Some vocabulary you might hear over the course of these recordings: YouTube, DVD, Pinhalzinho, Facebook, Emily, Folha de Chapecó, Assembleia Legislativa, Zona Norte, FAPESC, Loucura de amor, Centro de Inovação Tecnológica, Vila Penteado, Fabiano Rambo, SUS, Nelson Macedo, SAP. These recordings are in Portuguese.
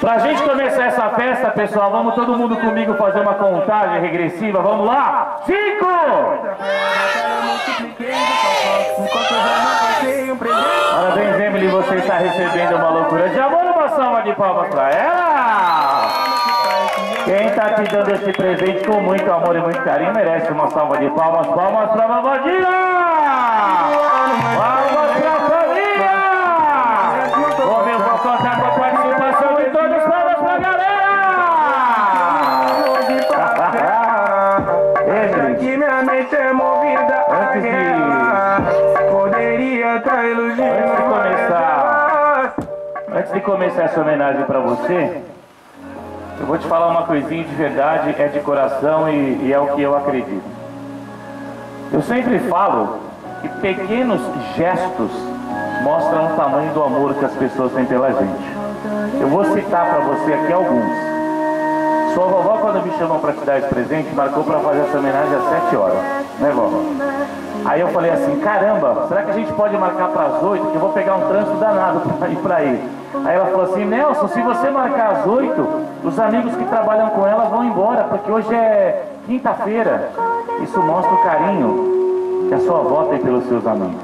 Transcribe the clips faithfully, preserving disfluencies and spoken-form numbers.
Pra gente começar essa festa, pessoal, vamos todo mundo comigo fazer uma contagem regressiva. Vamos lá? Cinco! Parabéns, Emily, você está recebendo uma loucura de amor. Uma salva de palmas pra ela! Quem está te dando esse presente com muito amor e muito carinho merece uma salva de palmas. Palmas pra Babadinha! Palmas pra família! Bom, eu vou contar com a participação de todos. Palmas pra galera! Esse aqui minha mente é movida a guerra. Poderia estar iludindo. Antes de começar, antes de começar essa homenagem pra você, eu vou te falar uma coisinha de verdade, é de coração e, e é o que eu acredito. Eu sempre falo que pequenos gestos mostram o tamanho do amor que as pessoas têm pela gente. Eu vou citar para você aqui alguns. Sua vovó, quando me chamou para te dar esse presente, marcou para fazer essa homenagem às sete horas, né, vovó? Aí eu falei assim, caramba, será que a gente pode marcar para as oito? Que eu vou pegar um trânsito danado para ir para aí. Aí ela falou assim, Nelson, se você marcar às oito, os amigos que trabalham com ela vão embora, porque hoje é quinta-feira. Isso mostra o carinho que a sua avó tem pelos seus amigos.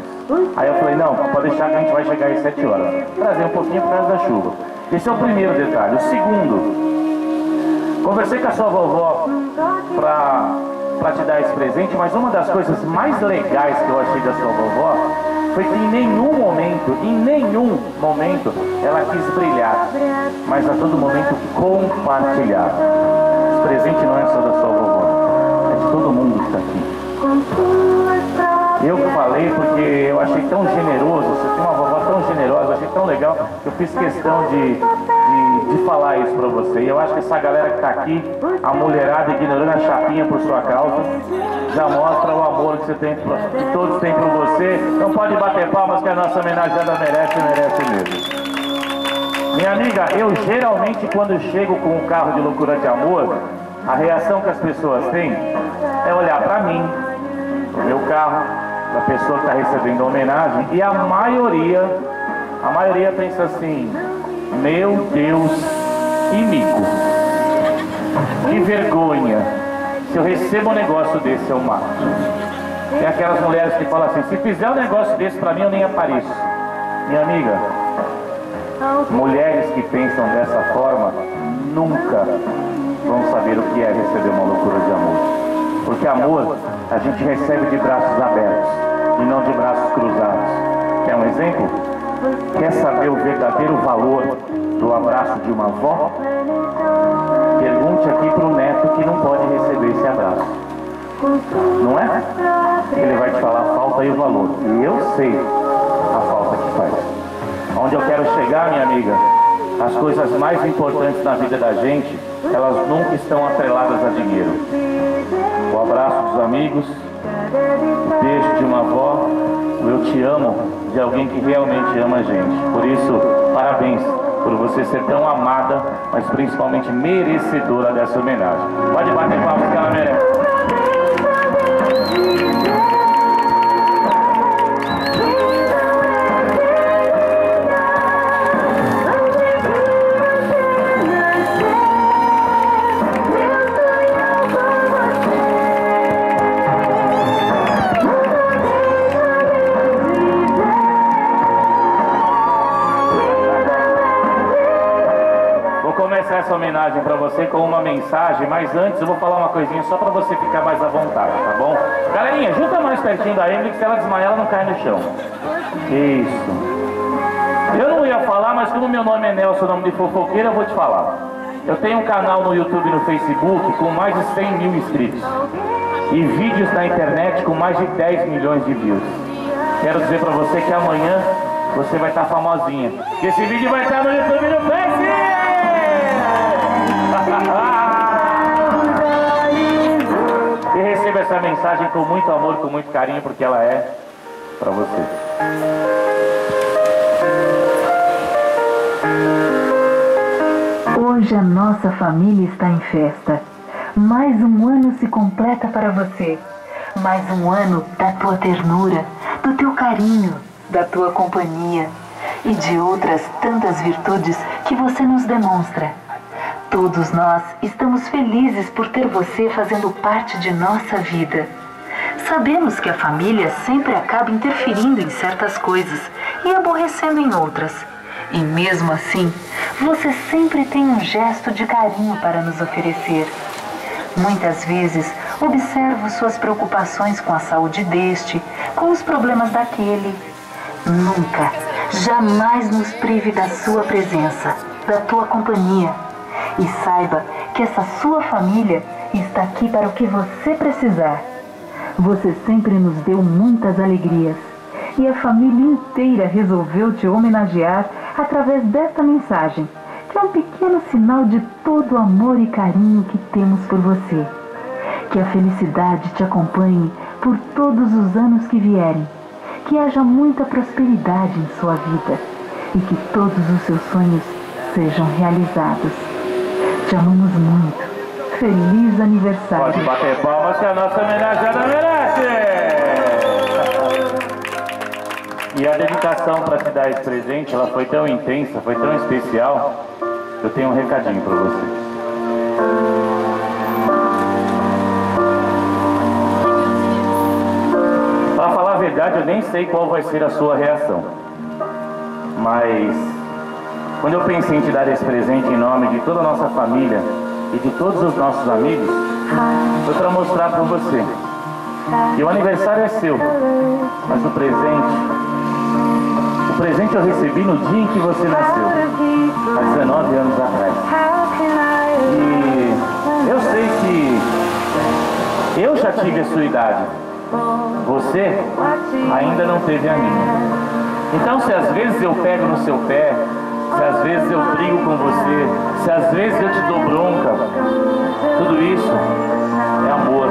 Aí eu falei, não, pode deixar que a gente vai chegar às sete horas. Trazer um pouquinho por causa da chuva. Esse é o primeiro detalhe. O segundo, conversei com a sua vovó para... para te dar esse presente, mas uma das coisas mais legais que eu achei da sua vovó foi que em nenhum momento, em nenhum momento, ela quis brilhar, mas a todo momento compartilhar. Esse presente não é só da sua vovó, é de todo mundo que está aqui. Eu falei porque eu achei tão generoso, você tem uma vovó tão generosa, eu achei tão legal, que eu fiz questão de... de de falar isso pra você, e eu acho que essa galera que tá aqui, a mulherada ignorando a chapinha por sua causa, já mostra o amor que você tem, que todos têm por você. Não pode bater palmas que a nossa homenageada merece, merece mesmo. Minha amiga, eu geralmente quando chego com um carro de loucura de amor, a reação que as pessoas têm é olhar pra mim, pro meu carro, pra pessoa que tá recebendo a homenagem, e a maioria, a maioria pensa assim, meu Deus, que mico, que vergonha, se eu recebo um negócio desse eu mato. Tem aquelas mulheres que falam assim, se fizer um negócio desse pra mim eu nem apareço. Minha amiga, mulheres que pensam dessa forma nunca vão saber o que é receber uma loucura de amor. Porque amor a gente recebe de braços abertos e não de braços cruzados. Quer um exemplo? Quer saber o verdadeiro valor do abraço de uma avó? Pergunte aqui para o neto que não pode receber esse abraço. Não é? Ele vai te falar a falta e o valor. E eu sei a falta que faz. Onde eu quero chegar, minha amiga, as coisas mais importantes na vida da gente, elas nunca estão atreladas a dinheiro. O abraço dos amigos, o beijo de uma avó, o eu te amo de alguém que realmente ama a gente. Por isso, parabéns por você ser tão amada, mas principalmente merecedora dessa homenagem. Pode bater palmas que ela merece. Essa homenagem para você com uma mensagem, mas antes eu vou falar uma coisinha só para você ficar mais à vontade, tá bom? Galerinha, junta mais pertinho da Emily, que se ela desmaiar ela não cai no chão. Isso. Eu não ia falar, mas como meu nome é Nelson, nome de fofoqueira, eu vou te falar. Eu tenho um canal no YouTube e no Facebook com mais de cem mil inscritos e vídeos na internet com mais de dez milhões de views. Quero dizer para você que amanhã você vai estar tá famosinha. Que esse vídeo vai estar tá no YouTube e no Facebook! E receba essa mensagem com muito amor, com muito carinho, porque ela é pra você. Hoje a nossa família está em festa. Mais um ano se completa para você. Mais um ano da tua ternura, do teu carinho, da tua companhia. e de outras tantas virtudes que você nos demonstra. Todos nós estamos felizes por ter você fazendo parte de nossa vida. Sabemos que a família sempre acaba interferindo em certas coisas e aborrecendo em outras. E mesmo assim, você sempre tem um gesto de carinho para nos oferecer. Muitas vezes, observo suas preocupações com a saúde deste, com os problemas daquele. Nunca, jamais nos prive da sua presença, da tua companhia. E saiba que essa sua família está aqui para o que você precisar. Você sempre nos deu muitas alegrias. E a família inteira resolveu te homenagear através desta mensagem, que é um pequeno sinal de todo o amor e carinho que temos por você. Que a felicidade te acompanhe por todos os anos que vierem. Que haja muita prosperidade em sua vida. E que todos os seus sonhos sejam realizados. Te amamos muito. Feliz aniversário. Pode bater palmas que a nossa homenageada merece! E a dedicação para te dar esse presente, ela foi tão intensa, foi tão especial. Eu tenho um recadinho para você. Na verdade, eu nem sei qual vai ser a sua reação, mas quando eu pensei em te dar esse presente em nome de toda a nossa família e de todos os nossos amigos, foi para mostrar para você que o aniversário é seu, mas o presente, o presente eu recebi no dia em que você nasceu, há dezenove anos atrás. E eu sei que eu já tive a sua idade. Você ainda não teve a minha. Então, se às vezes eu pego no seu pé, se às vezes eu brigo com você, se às vezes eu te dou bronca, tudo isso é amor,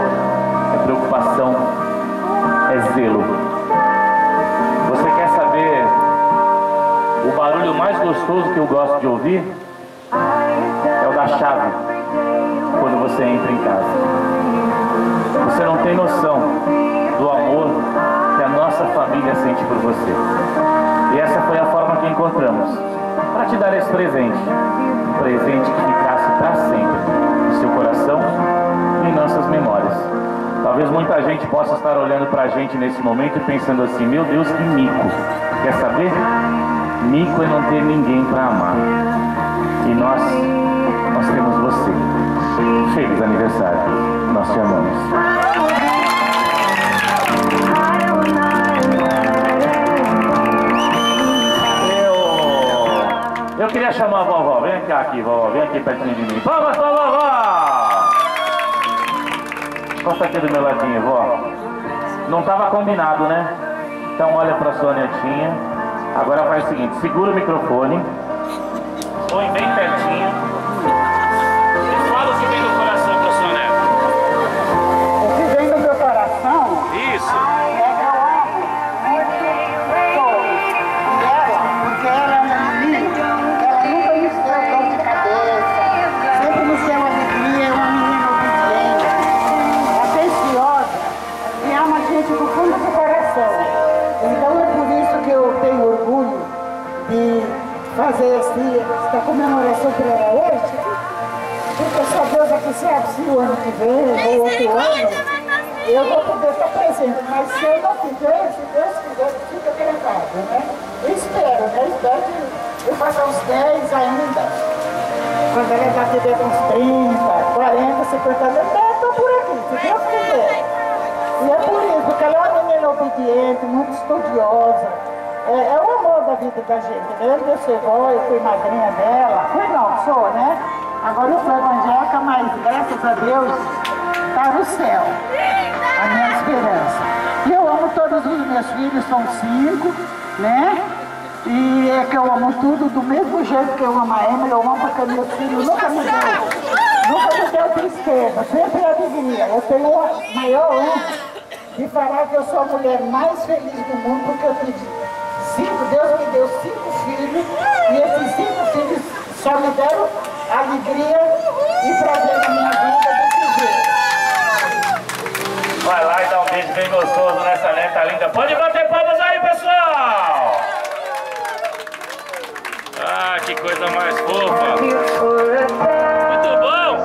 é preocupação, é zelo. Você quer saber o barulho mais gostoso que eu gosto de ouvir? É o da chave quando você entra em casa. Você não tem noção do amor que a nossa família sente por você. E essa foi a forma que encontramos para te dar esse presente. Um presente que ficasse para sempre no seu coração e em nossas memórias. Talvez muita gente possa estar olhando para a gente nesse momento e pensando assim: meu Deus, que mico. Quer saber? Mico é não ter ninguém para amar. E nós, nós temos você. Feliz aniversário. Nós te amamos. Eu queria chamar a vovó, vem cá aqui, vovó, vem aqui pertinho de mim. Vamos, vovó! Conta aqui do meu ladinho, vó. Não estava combinado, né? Então olha para sua netinha. Agora faz o seguinte, segura o microfone. Põe bem pertinho. E fala o que vem do coração para sua neta. O que vem do meu coração? Isso. Fazer assim, esta comemoração que era hoje, porque só Deus aqui sabe se o ano que vem ou outro ano eu vou poder estar presente, mas se eu não tiver, se Deus quiser, fica gravado, né? Eu espero, né? Espero que eu faça uns dez ainda. Quando ela já tiver uns trinta, quarenta, cinquenta anos, eu estou por aqui, se Deus quiser. E é por isso, porque ela é uma menina obediente, muito estudiosa. É, é o amor da vida da gente, né? Eu sou avó, eu fui madrinha dela. Fui não, sou, né? Agora eu sou evangélica, mas graças a Deus está no céu. A minha esperança. E eu amo todos os meus filhos, são cinco, né? E é que eu amo tudo do mesmo jeito que eu amo a Emily, eu amo porque meus filhos nunca me deu, nunca me deu tristeza, sempre alegria. Eu tenho a maior honra de falar que eu sou a mulher mais feliz do mundo porque eu tive. Cinco, Deus me deu cinco filhos, e esses cinco filhos só me deram alegria e prazer na minha vida desse jeito. Vai lá e dá um beijo bem gostoso nessa neta linda. Pode bater palmas aí, pessoal! que coisa mais fofa! Muito bom!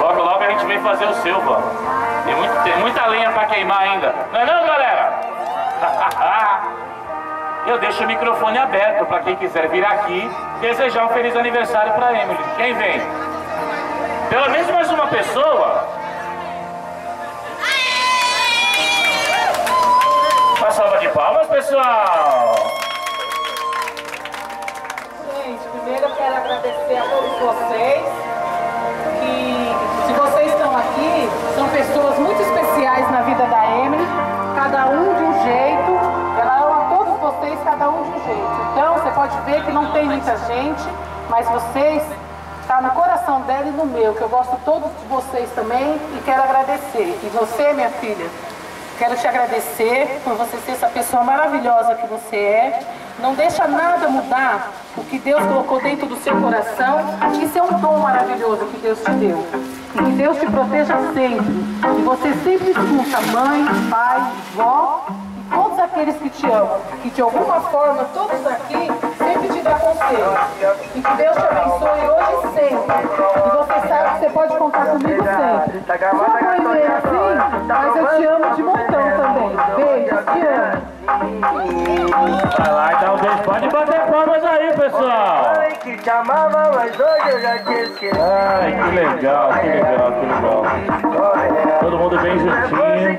Logo, logo a gente vem fazer o Silva. Tem, muito, tem muita lenha pra queimar ainda. Não é não, galera? Eu deixo o microfone aberto pra quem quiser vir aqui desejar um feliz aniversário pra Emily. Quem vem? Pelo menos mais uma pessoa. Uma salva de palmas, pessoal! Gente, primeiro eu quero agradecer a todos vocês, que se vocês estão aqui, são pessoas muito especiais na vida da Emily, cada um de um jeito, ela ama todos vocês, cada um de um jeito. Então, você pode ver que não tem muita gente, mas vocês estão no coração dela e no meu, que eu gosto todos de vocês também e quero agradecer. E você, minha filha, quero te agradecer por você ser essa pessoa maravilhosa que você é. Não deixa nada mudar o que Deus colocou dentro do seu coração. Isso é um dom maravilhoso que Deus te deu. E que Deus te proteja sempre. E você sempre escuta mãe, pai, vó e todos aqueles que te amam. Que de alguma forma, todos aqui, sempre te dá conselho. E que Deus te abençoe hoje e sempre. E você sabe que você pode contar comigo sempre. Sua mãe é assim, mas eu te amo de montão também. Beijo, te amo. Vai lá e dá um beijo, pode bater palmas aí, pessoal! Ai, que te amava, mas hoje eu já te esqueci. Ai, que legal, que legal, que legal. Todo mundo bem juntinho.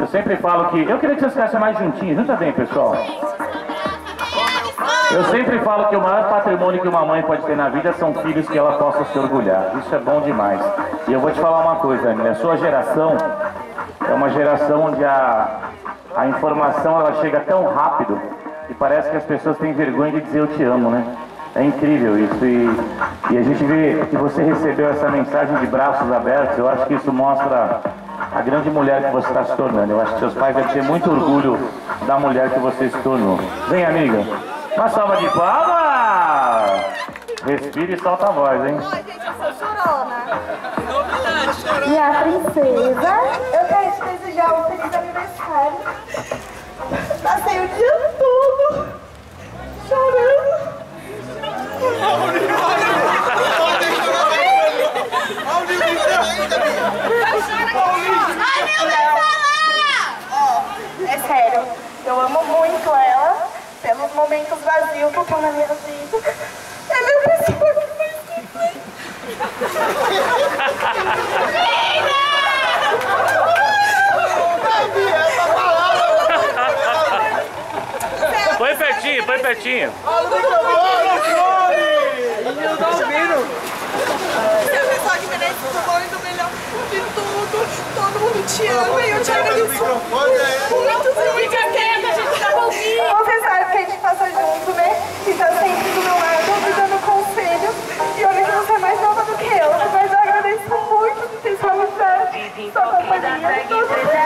Eu sempre falo que... Eu queria que vocês ficassem mais juntinhos, junta bem, pessoal. Eu sempre falo que o maior patrimônio que uma mãe pode ter na vida são filhos que ela possa se orgulhar. Isso é bom demais. E eu vou te falar uma coisa, Emily, a sua geração... É uma geração onde a, a informação ela chega tão rápido que parece que as pessoas têm vergonha de dizer eu te amo, né? É incrível isso. E, e a gente vê que você recebeu essa mensagem de braços abertos. Eu acho que isso mostra a grande mulher que você está se tornando. Eu acho que seus pais devem ter muito orgulho da mulher que você se tornou. Vem, amiga. Uma salva de palmas! Respira e solta a voz, hein? Oi, gente, eu sou chorona. Minha princesa, eu quero te desejar um feliz aniversário. Passei o dia todo chorando. Ai, meu Deus, ela! É sério, eu amo muito ela pelos momentos vazios que eu tô na minha vida. É meu pessoal que vai esquecer. Põe pertinho, põe pertinho. Olha o microfone! Não tá ouvindo? Seu pessoal que merece o bom e do melhor de tudo. Todo mundo te ama e eu te agradeço. Muito bem, fica quieta, a gente tá ouvindo. Você sabe que a gente passa junto, né? E tá sempre do meu lado, me dando conselho. E olha que você é mais nova do que eu. Mas eu agradeço muito por ter sua amizade, sua companhia, todo mundo.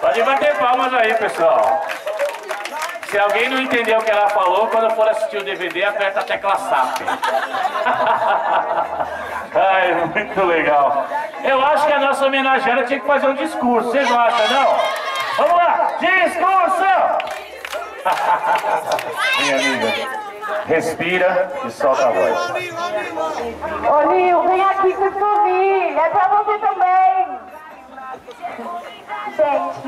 Pode bater palmas aí, pessoal. Se alguém não entendeu o que ela falou, quando for assistir o D V D, aperta a tecla S A P. Ai, muito legal. Eu acho que a nossa homenageada tinha que fazer um discurso. Vocês não acham, não? Vamos lá! Discurso! Minha amiga, respira e solta a voz. Ô, Nil, vem aqui se sumir. É pra você também. Gente,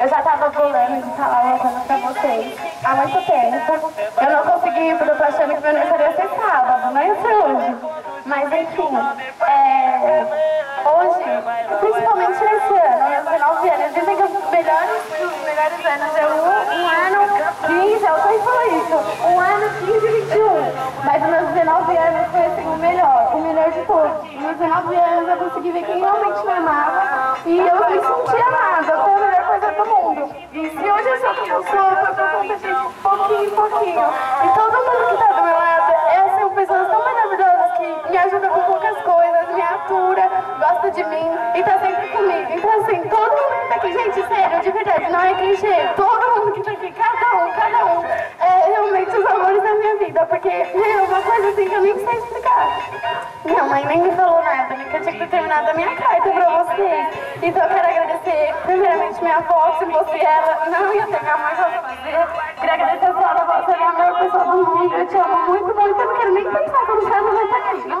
eu já tava falando de falar uma coisa pra vocês há muito tempo. Eu não consegui ir porque eu tô achando que meu aniversário ia ser sábado, não ia ser hoje. Mas enfim, é... hoje, principalmente nesse ano, aos dezenove anos, dizem que os melhores, os melhores anos é um, um ano quinze, eu sempre falo isso, um ano quinze e vinte e um. Mas nos meus dezenove anos foi assim, o melhor, o melhor de todos. Nos meus dezenove anos eu consegui ver quem realmente me amava. E eu me senti amada, foi a melhor coisa do mundo. E se hoje eu sou como sou, eu sou como gente, pouquinho em pouquinho. E todo mundo que tá do meu lado, é, são pessoas tão maravilhosas que me ajudam com poucas coisas, me atura, gosta de mim e tá sempre comigo. Então assim, todo mundo que tá aqui, gente, sério, de verdade, não é clichê. Todo mundo que tá aqui, cada um, cada um, é realmente os amores da minha vida, porque eu uma coisa assim que eu nem sei explicar. Minha mãe nem me falou nada, nem que eu tinha que ter terminado a minha carta pra vocês. Então eu quero agradecer primeiramente minha avó, se fosse ela, não ia ter minha mãe pra fazer. Queria agradecer a senhora, a você é minha maior pessoa do mundo, eu te amo muito, muito, eu não quero nem pensar como você não vai estar aqui.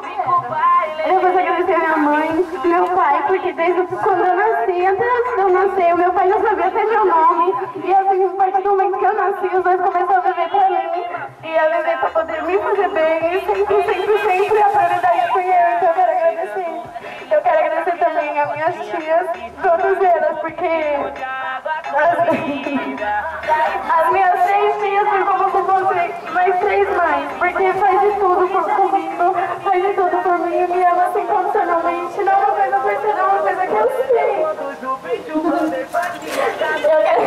Eu vou agradecer a minha mãe, meu pai, porque desde quando eu nasci, até antes de eu nascer, o meu pai não sabia até meu nome. E assim, a partir do momento que eu nasci, os dois começaram a beber pra mim. E a beber pra poder me fazer bem, e sempre, sempre, sempre a prioridade foi eu, então eu quero agradecer. Eu quero agradecer também a minhas tias, todas elas, porque as, as minhas três tias, por como se fossem mais três mães, porque faz de tudo por, comigo, faz de tudo por mim e me ama assim incondicionalmente, não é uma coisa por ser, não é uma coisa que eu sei. Eu quero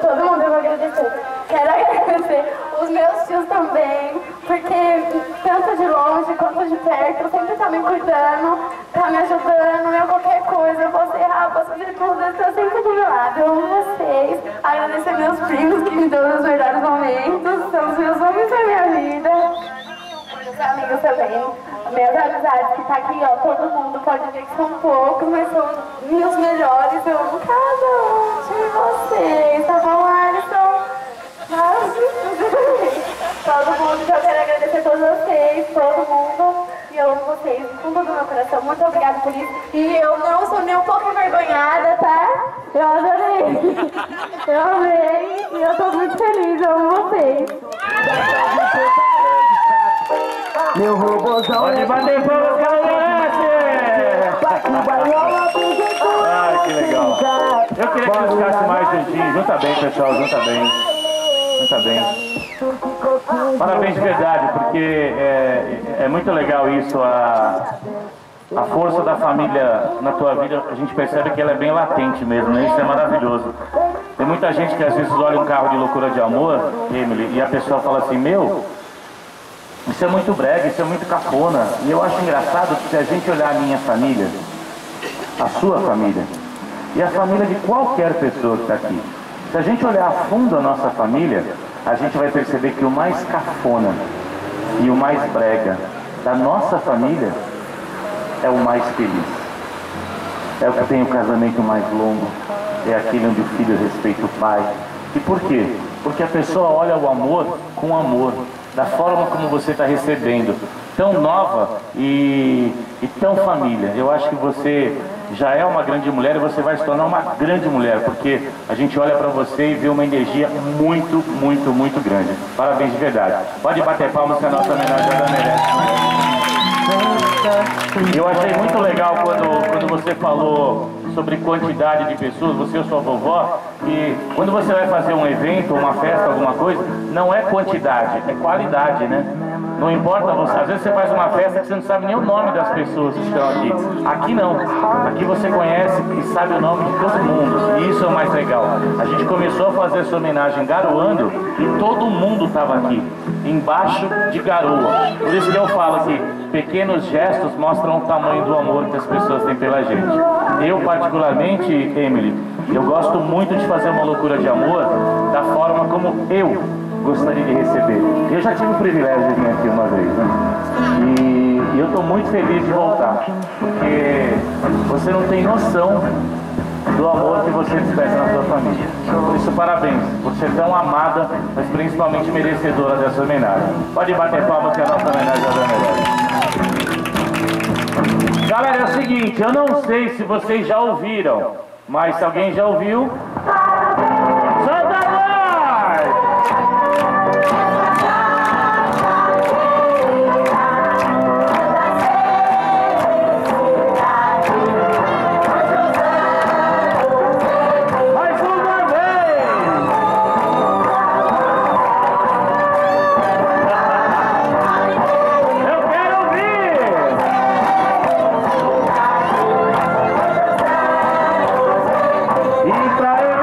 todo mundo eu vou agradecer. Quero agradecer os meus tios também, porque tanto de longe quanto de perto, sempre tá me cuidando, tá me ajudando, eu qualquer coisa, eu posso errar, posso fazer tudo, eu estou sempre do meu lado, eu amo vocês. Agradecer meus primos que me dão os melhores momentos, são os meus homens da minha vida. Meus amigos também, minhas amizades que tá aqui, ó, todo mundo pode ver que são poucos, mas são meus melhores, eu amo cada um de vocês, tá bom, Alisson? Todo mundo, eu quero agradecer a todos vocês, todo mundo, e eu amo vocês com todo o meu coração, muito obrigada por isso, e eu não sou nem um pouco envergonhada, tá? Eu adorei, eu amei, e eu tô muito feliz, eu amo vocês. Meu robôzão, pode bater palmas, galera! Ah, que legal! Eu queria que buscasse mais dedinho, junta bem, pessoal, junta bem. Muito bem. Parabéns de verdade, porque é, é muito legal isso, a, a força da família na tua vida, a gente percebe que ela é bem latente mesmo, né? Isso é maravilhoso. Tem muita gente que às vezes olha um carro de Loucura de Amor, Emily, e a pessoa fala assim, meu, isso é muito brega, isso é muito cafona. E eu acho engraçado que se a gente olhar a minha família, a sua família, e a família de qualquer pessoa que está aqui, se a gente olhar a fundo a nossa família, a gente vai perceber que o mais cafona e o mais brega da nossa família é o mais feliz. É o que tem o casamento mais longo, é aquele onde o filho respeita o pai. E por quê? Porque a pessoa olha o amor com amor, da forma como você está recebendo, tão nova e, e tão família. Eu acho que você já é uma grande mulher e você vai se tornar uma grande mulher, porque a gente olha pra você e vê uma energia muito, muito, muito grande. Parabéns de verdade. Pode bater palmas que a nossa homenagem ela merece. Eu achei muito legal quando, quando você falou sobre quantidade de pessoas, você ou sua vovó, e quando você vai fazer um evento, uma festa, alguma coisa, não é quantidade, é qualidade, né? Não importa você, às vezes você faz uma festa que você não sabe nem o nome das pessoas que estão aqui. Aqui não, aqui você conhece e sabe o nome de todo mundo, e isso é o mais legal. A gente começou a fazer essa homenagem garoando e todo mundo estava aqui, embaixo de garoa. Por isso que eu falo que pequenos gestos mostram o tamanho do amor que as pessoas têm pela gente. Eu particularmente, Emily, eu gosto muito de fazer uma Loucura de Amor da forma como eu gostaria de receber. Eu já tive o privilégio de vir aqui uma vez, né? E eu estou muito feliz de voltar, porque você não tem noção do amor que você desperta na sua família. Por isso, parabéns. Você é tão amada, mas principalmente merecedora dessa homenagem. Pode bater palmas que a nossa homenagem é da melhor. Galera, é o seguinte, eu não sei se vocês já ouviram, mas se alguém já ouviu... E pra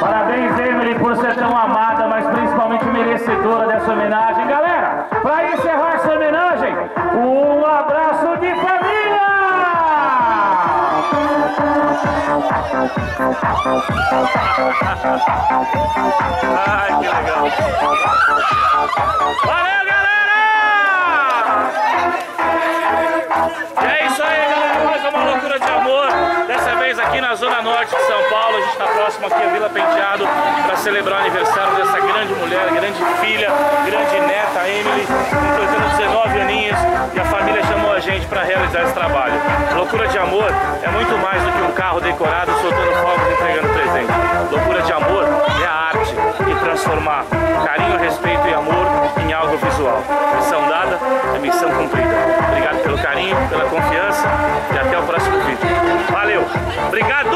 Parabéns, Emily, por ser tão amada, mas principalmente merecedora dessa homenagem. Galera, para encerrar essa homenagem, um abraço de família! Ai, que legal! Valeu, galera! E é isso aí, galera! Mais uma loucura de amor! Dessa vez aqui na Zona Norte de São Paulo. A gente está próximo aqui a Vila Penteado para celebrar o aniversário dessa grande mulher, grande filha, grande neta, Emily, completando dezenove aninhos, e a família chamou a gente para realizar esse trabalho. Loucura de amor é muito mais do que um carro decorado, soltando fogos e entregando presente. Loucura de amor é a arte de transformar carinho, respeito e amor em algo visual. Missão dada é missão cumprida. Obrigado pelo carinho, pela confiança e até o próximo vídeo. Valeu! Obrigado!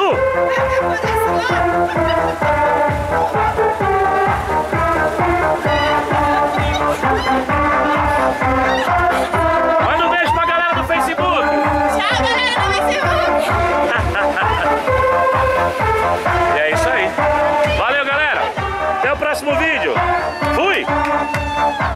Manda um beijo pra galera do Facebook! Tchau, galera do Facebook! E é isso aí! Valeu, galera! Até o próximo vídeo! Fui!